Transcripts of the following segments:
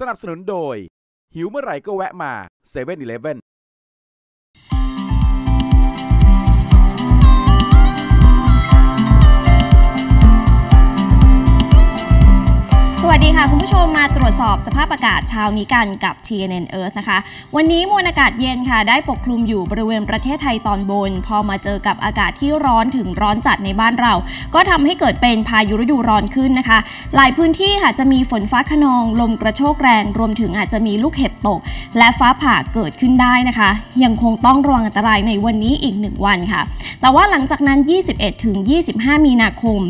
สนับสนุนโดยหิวเมื่อไหร่ก็แวะมา7-Elevenสวัสดีค่ะคุณผู้ชมมาตรวจสอบสภาพอากาศเช้านี้กันกับ TNN Earth นะคะวันนี้มวลอากาศเย็นค่ะได้ปกคลุมอยู่บริเวณประเทศไทยตอนบนพอมาเจอกับอากาศที่ร้อนถึงร้อนจัดในบ้านเราก็ทำให้เกิดเป็นพายุฤดูร้อนขึ้นนะคะหลายพื้นที่ค่ะจะมีฝนฟ้าคะนองลมกระโชกแรงรวมถึงอาจจะมีลูกเห็บตกและฟ้าผ่าเกิดขึ้นได้นะคะยังคงต้องระวังอันตรายในวันนี้อีก1วันค่ะแต่ว่าหลังจากนั้น 21-25 มีนาคม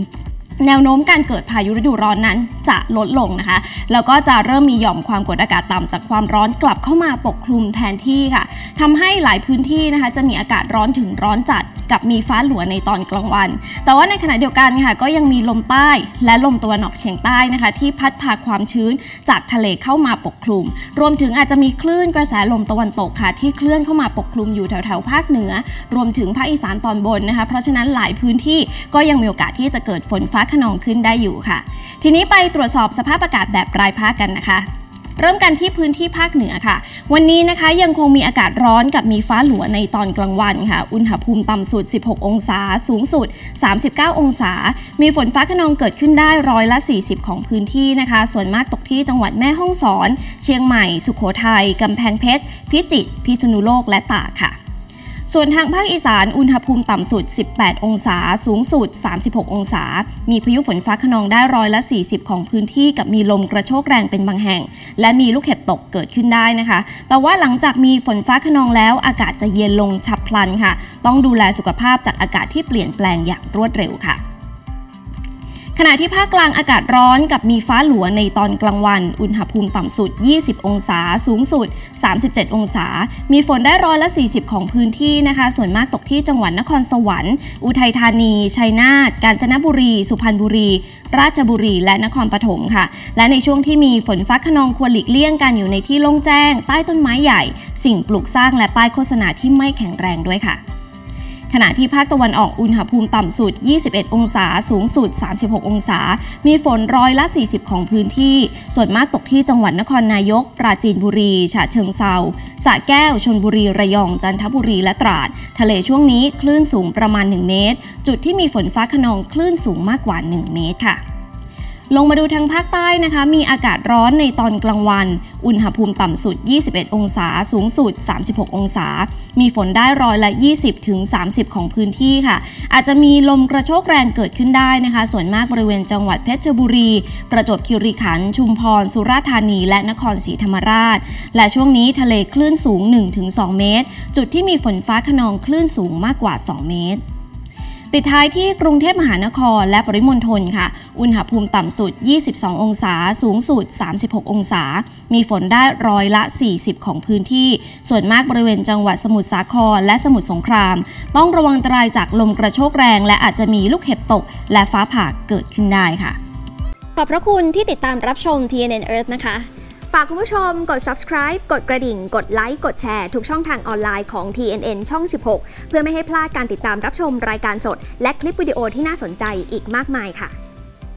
แนวโน้มการเกิดพายุฤดูร้อนนั้นจะลดลงนะคะแล้วก็จะเริ่มมีหย่อมความกดอากาศต่ำจากความร้อนกลับเข้ามาปกคลุมแทนที่ค่ะทำให้หลายพื้นที่นะคะจะมีอากาศร้อนถึงร้อนจัดกับมีฟ้าหลัวในตอนกลางวันแต่ว่าในขณะเดียวกันค่ะก็ยังมีลมใต้และลมตะวันออกเฉียงใต้นะคะที่พัดพาความชื้นจากทะเลเข้ามาปกคลุมรวมถึงอาจจะมีคลื่นกระแสลมตะวันตกค่ะที่เคลื่อนเข้ามาปกคลุมอยู่แถวๆภาคเหนือรวมถึงภาคอีสานตอนบนนะคะเพราะฉะนั้นหลายพื้นที่ก็ยังมีโอกาสที่จะเกิดฝนฟ้าคะนองขึ้นได้อยู่ค่ะทีนี้ไปตรวจสอบสภาพอากาศแบบรายภาคกันนะคะเริ่มกันที่พื้นที่ภาคเหนือค่ะวันนี้นะคะยังคงมีอากาศร้อนกับมีฟ้าหลัวในตอนกลางวันค่ะอุณหภูมิต่ำสุด16องศาสูงสุด39องศามีฝนฟ้าคะนองเกิดขึ้นได้40%ของพื้นที่นะคะส่วนมากตกที่จังหวัดแม่ฮ่องสอนเชียงใหม่สุโขทัยกำแพงเพชรพิจิตรพิษณุโลกและตากค่ะส่วนทางภาคอีสานอุณหภูมิต่ำสุด18องศาสูงสุด36องศามีพายุฝนฟ้าคะนองได้40%ของพื้นที่กับมีลมกระโชกแรงเป็นบางแห่งและมีลูกเห็บตกเกิดขึ้นได้นะคะแต่ว่าหลังจากมีฝนฟ้าคะนองแล้วอากาศจะเย็นลงฉับพลันค่ะต้องดูแลสุขภาพจากอากาศที่เปลี่ยนแปลงอย่างรวดเร็วค่ะขณะที่ภาคกลางอากาศร้อนกับมีฟ้าหลัวในตอนกลางวันอุณหภูมิต่ำสุด20องศาสูงสุด37องศามีฝนได้40%ของพื้นที่นะคะส่วนมากตกที่จังหวัดนครสวรรค์อุทัยธานีชัยนาทกาญจนบุรีสุพรรณบุรีราชบุรีและนครปฐมค่ะและในช่วงที่มีฝนฟ้าคะนองควรหลีกเลี่ยงการอยู่ในที่โล่งแจ้งใต้ต้นไม้ใหญ่สิ่งปลูกสร้างและป้ายโฆษณาที่ไม่แข็งแรงด้วยค่ะขณะที่ภาคตะวันออกอุณหภูมิต่ำสุด21องศาสูงสุด36องศามีฝน40%ของพื้นที่ส่วนมากตกที่จังหวัดนครนายกปราจีนบุรีฉะเชิงเทราสระแก้วชลบุรีระยองจันทบุรีและตราดทะเลช่วงนี้คลื่นสูงประมาณ1เมตรจุดที่มีฝนฟ้าคะนองคลื่นสูงมากกว่า1เมตรค่ะลงมาดูทางภาคใต้นะคะมีอากาศร้อนในตอนกลางวันอุณหภูมิต่ำสุด21องศาสูงสุด36องศามีฝนได้20-30%ของพื้นที่ค่ะอาจจะมีลมกระโชกแรงเกิดขึ้นได้นะคะส่วนมากบริเวณจังหวัดเพชรบุรีประจวบคีรีขันธ์ชุมพรสุราษฎร์ธานีและนครศรีธรรมราชและช่วงนี้ทะเลคลื่นสูง 1-2 เมตรจุดที่มีฝนฟ้าคะนองคลื่นสูงมากกว่า2เมตรปิดท้ายที่กรุงเทพมหานครและปริมณฑลค่ะอุณหภูมิต่ำสุด22องศาสูงสุด36องศามีฝนได้40%ของพื้นที่ส่วนมากบริเวณจังหวัดสมุทรสาครและสมุทรสงครามต้องระวังอันตรายจากลมกระโชกแรงและอาจจะมีลูกเห็บตกและฟ้าผ่าเกิดขึ้นได้ค่ะขอบพระคุณที่ติดตามรับชม TNN Earth นะคะฝากคุณผู้ชมกด subscribe กดกระดิ่งกดไลค์กดแชร์ทุกช่องทางออนไลน์ของ TNN ช่อง 16เพื่อไม่ให้พลาดการติดตามรับชมรายการสดและคลิปวิดีโอที่น่าสนใจอีกมากมายค่ะ